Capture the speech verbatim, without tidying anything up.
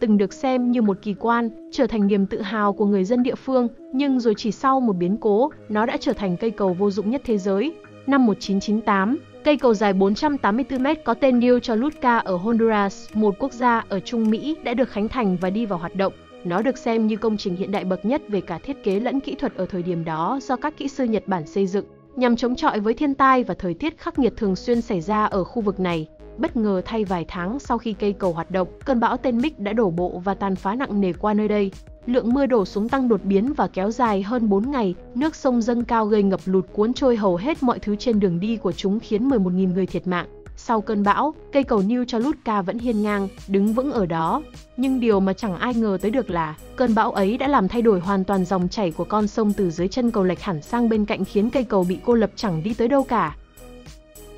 từng được xem như một kỳ quan, trở thành niềm tự hào của người dân địa phương, nhưng rồi chỉ sau một biến cố, nó đã trở thành cây cầu vô dụng nhất thế giới. Năm một nghìn chín trăm chín mươi tám, cây cầu dài bốn trăm tám mươi tư mét có tên New Choluteca ở Honduras, một quốc gia ở Trung Mỹ, đã được khánh thành và đi vào hoạt động. Nó được xem như công trình hiện đại bậc nhất về cả thiết kế lẫn kỹ thuật ở thời điểm đó do các kỹ sư Nhật Bản xây dựng, nhằm chống chọi với thiên tai và thời tiết khắc nghiệt thường xuyên xảy ra ở khu vực này. Bất ngờ thay, vài tháng sau khi cây cầu hoạt động, cơn bão tên Mitch đã đổ bộ và tàn phá nặng nề qua nơi đây. Lượng mưa đổ xuống tăng đột biến và kéo dài hơn bốn ngày, nước sông dâng cao gây ngập lụt cuốn trôi hầu hết mọi thứ trên đường đi của chúng, khiến mười một nghìn người thiệt mạng. Sau cơn bão, cây cầu New Choluteca vẫn hiên ngang, đứng vững ở đó. Nhưng điều mà chẳng ai ngờ tới được là, cơn bão ấy đã làm thay đổi hoàn toàn dòng chảy của con sông từ dưới chân cầu lệch hẳn sang bên cạnh, khiến cây cầu bị cô lập chẳng đi tới đâu cả.